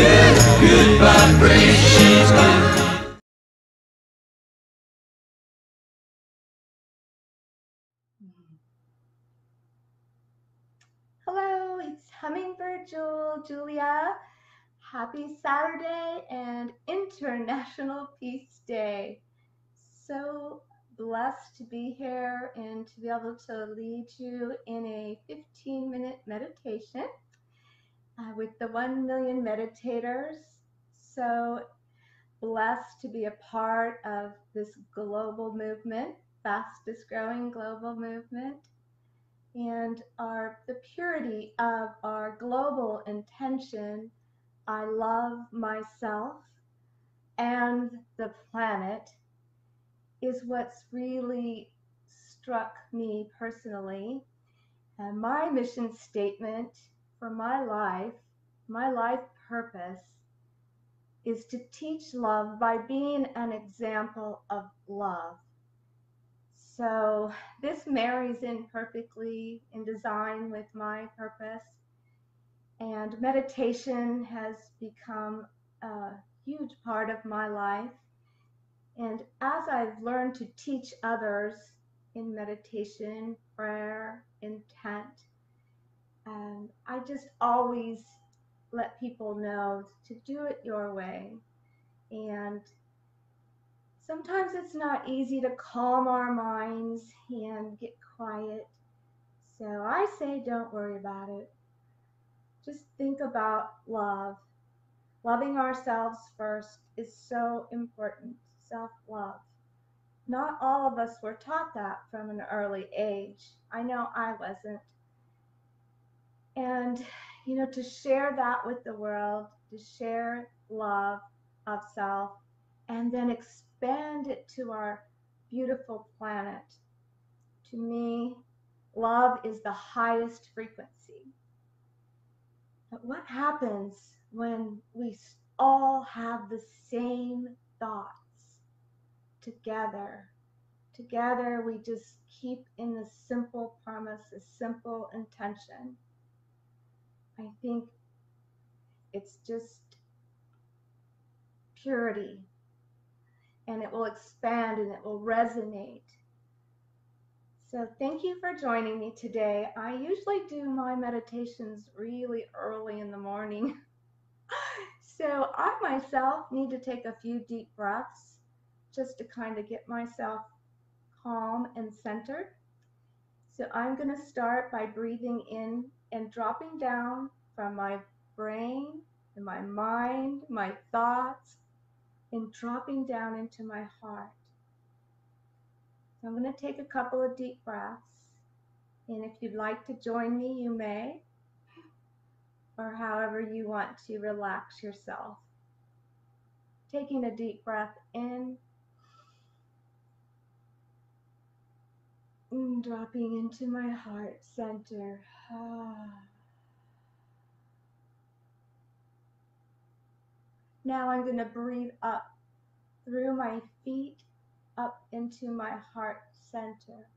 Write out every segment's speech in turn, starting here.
good vibrations come. Hello, it's Hummingbird Jewel Julia. Happy Saturday and International Peace Day. So blessed to be here and to be able to lead you in a 15-minute meditation with the 1 Million Meditators. So blessed to be a part of this global movement, fastest growing global movement, and the purity of our global intention. I love myself and the planet is what's really struck me personally. And my mission statement for my life purpose is to teach love by being an example of love. So this marries in perfectly in design with my purpose. And meditation has become a huge part of my life. And as I've learned to teach others in meditation, prayer, intent, I just always let people know to do it your way. And sometimes it's not easy to calm our minds and get quiet. So I say, don't worry about it. Just think about love. Loving ourselves first is so important. Self-love. Not all of us were taught that from an early age. I know I wasn't. And, you know, to share that with the world, to share love of self, and then expand it to our beautiful planet. To me, love is the highest frequency. But what happens when we all have the same thoughts together? Together, we just keep in the simple promise, the simple intention. I think it's just purity, and it will expand and it will resonate. So thank you for joining me today. I usually do my meditations really early in the morning. So I myself need to take a few deep breaths just to kind of get myself calm and centered. So I'm going to start by breathing in and dropping down from my brain and my mind, my thoughts, and dropping down into my heart. So I'm going to take a couple of deep breaths, and if you'd like to join me, you may, or however you want to relax yourself. Taking a deep breath in, and dropping into my heart center. Now I'm going to breathe up through my feet, up into my heart center.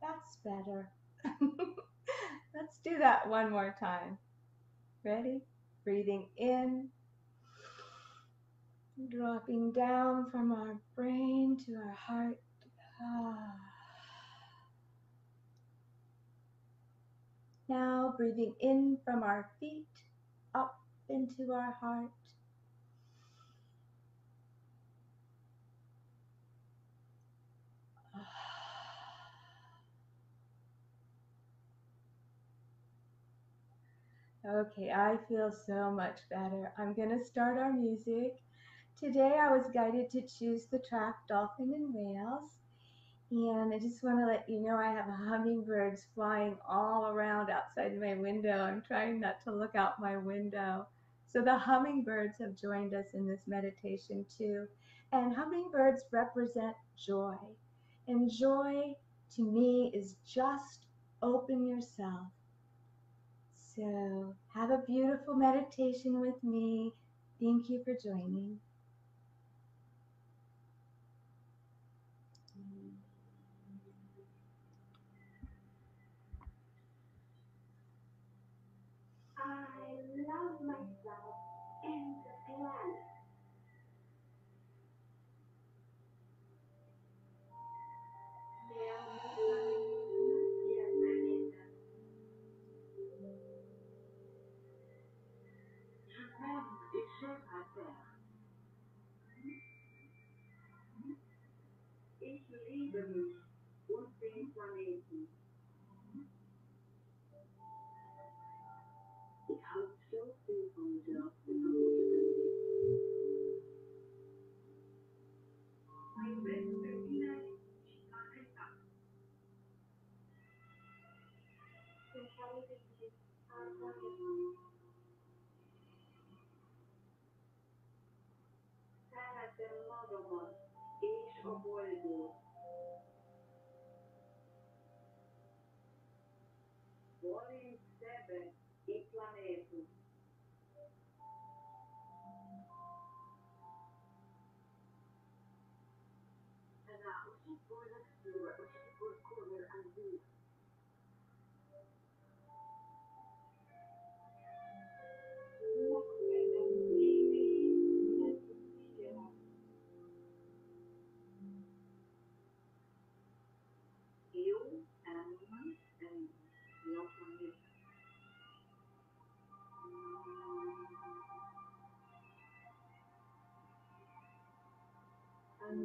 That's better. Let's do that one more time. Ready? Breathing in, dropping down from our brain to our heart. Now breathing in from our feet up into our heart. Okay, I feel so much better. I'm going to start our music. Today I was guided to choose the track Dolphin and Whales. And I just want to let you know I have hummingbirds flying all around outside my window. I'm trying not to look out my window. So the hummingbirds have joined us in this meditation too. And hummingbirds represent joy. And joy to me is just open yourself. So have a beautiful meditation with me. Thank you for joining. I love myself and the planet. Ich liebe mich und den Planeten. Ich habe so viel von mir aufgenommen. Mein Bestes innerlich, ich mache es. Ich habe dich angefangen. Ich obwohl volim sebe I planetu. Me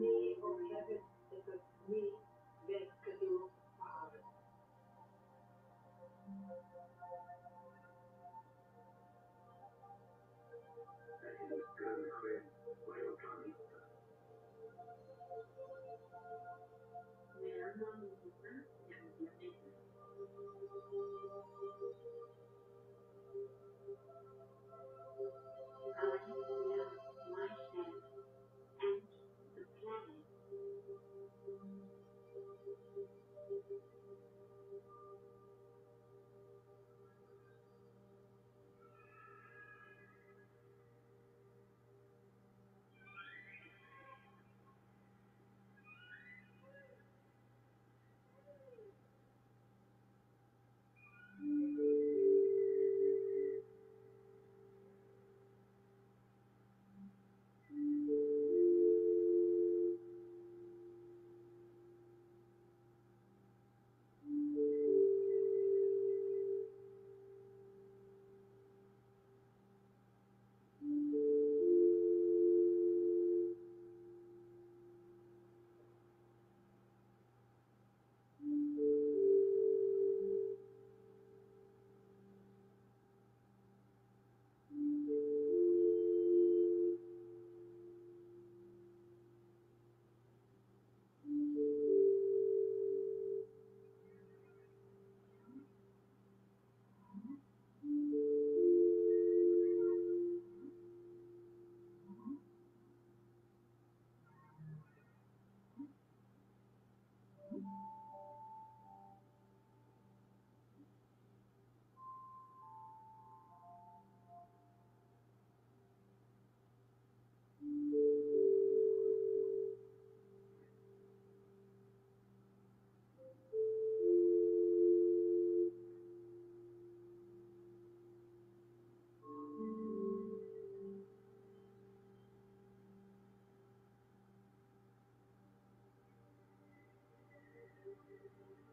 of heaven is a me that could do power.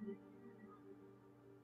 Thank you.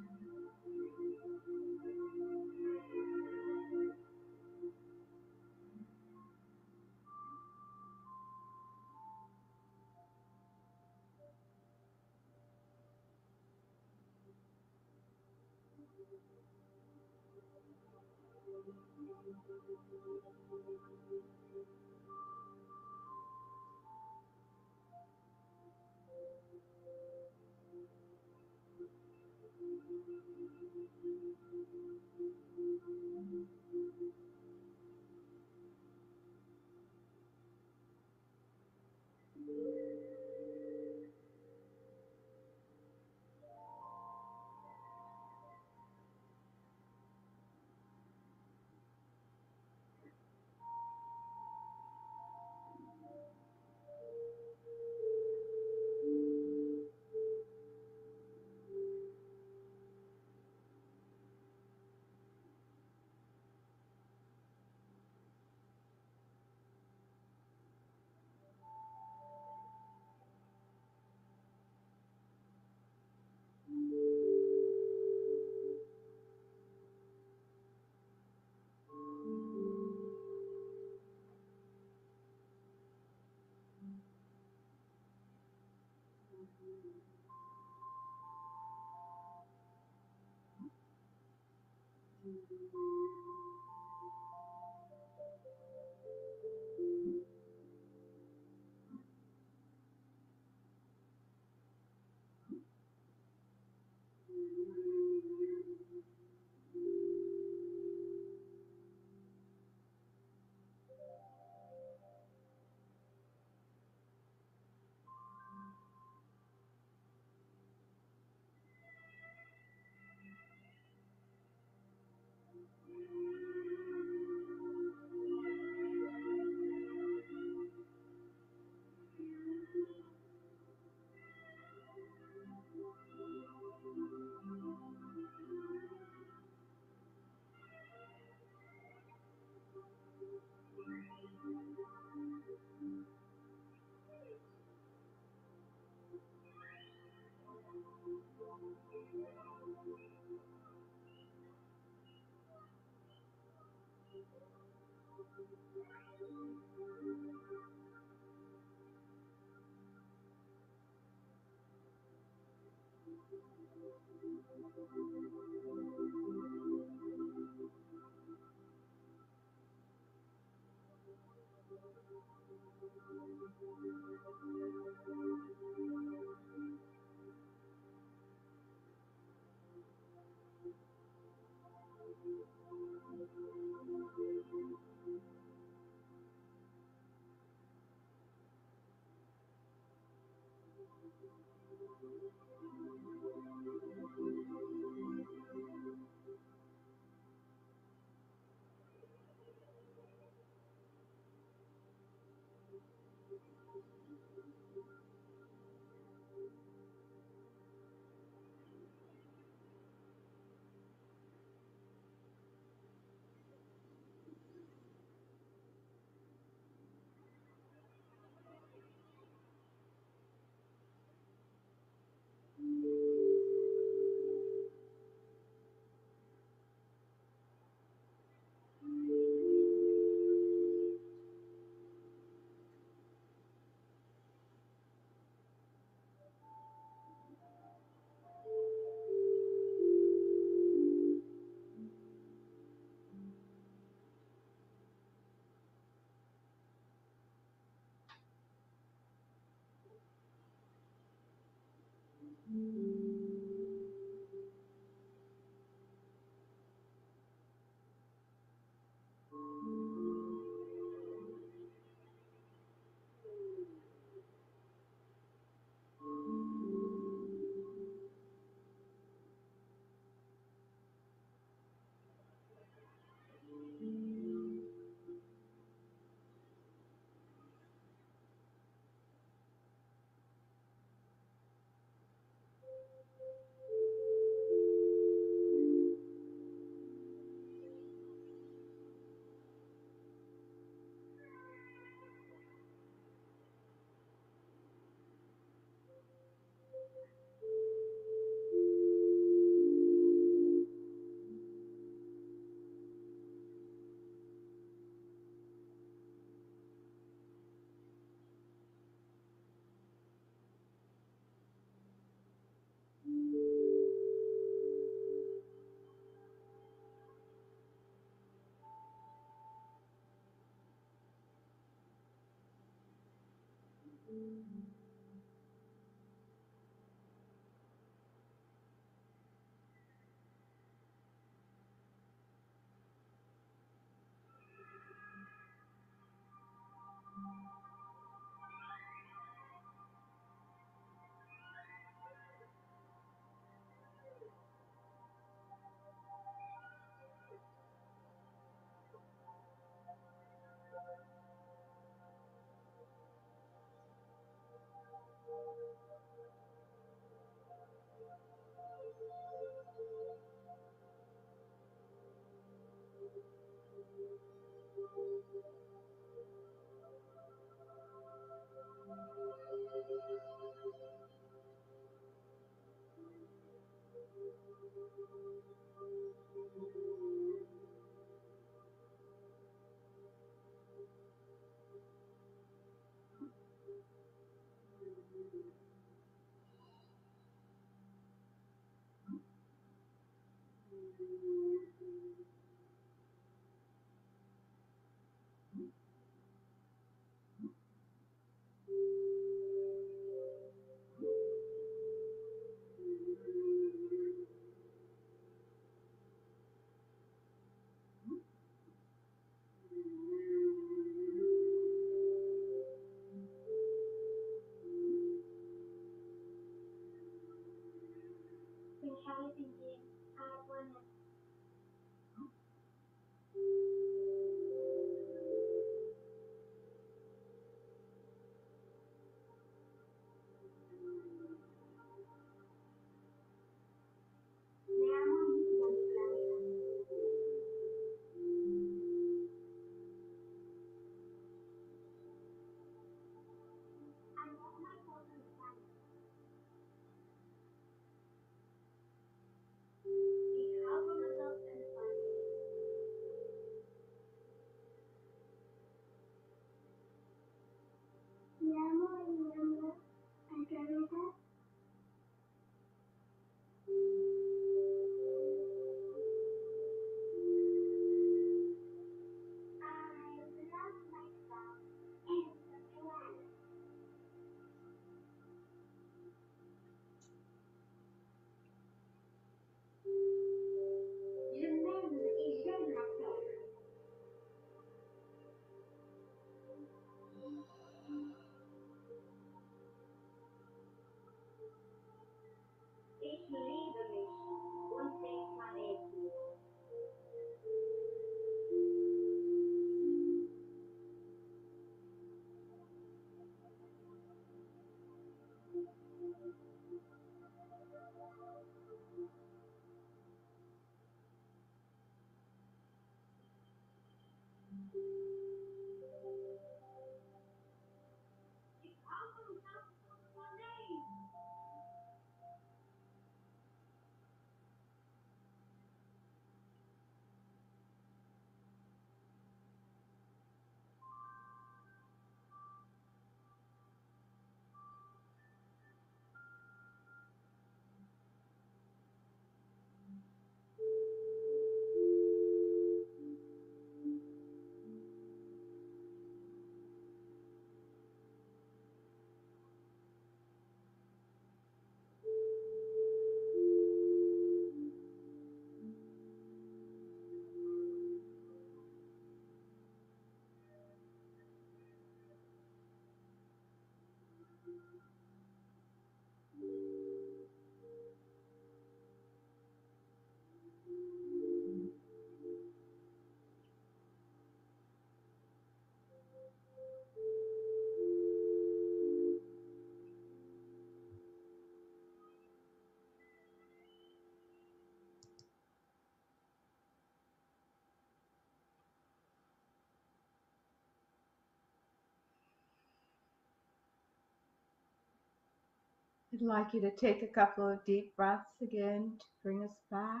I'd like you to take a couple of deep breaths again to bring us back.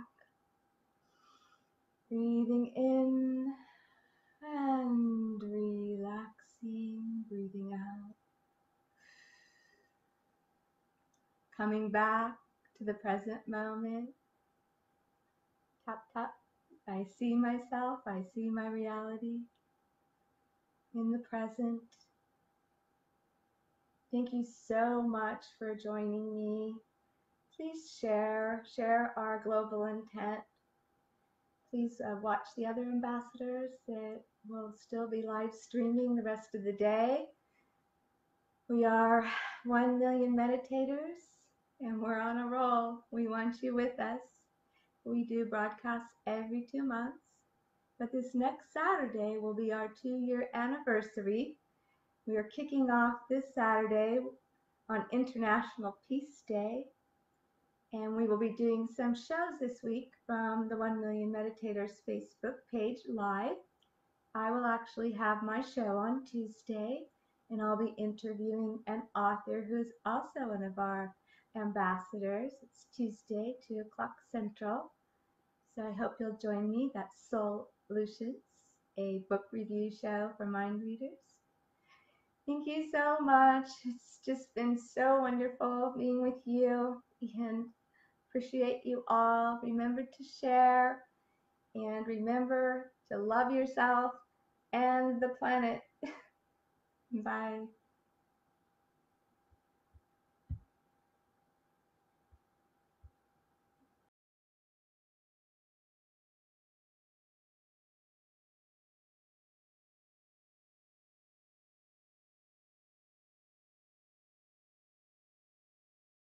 Breathing in and relaxing, breathing out. Coming back to the present moment. Tap, tap. I see myself, I see my reality in the present. Thank you so much for joining me. Please share our global intent. Please watch the other ambassadors that will still be live streaming the rest of the day. We are 1 Million Meditators, and we're on a roll. We want you with us. We do broadcasts every 2 months, but this next Saturday will be our 2-year anniversary. We are kicking off this Saturday on International Peace Day, and we will be doing some shows this week from the 1 Million Meditators Facebook page live. I will actually have my show on Tuesday, and I'll be interviewing an author who's also one of our ambassadors. It's Tuesday, 2 o'clock Central, so I hope you'll join me. That's Soul Lucius, a book review show for mind readers. Thank you so much. It's just been so wonderful being with you, and appreciate you all. Remember to share, and remember to love yourself and the planet. Bye.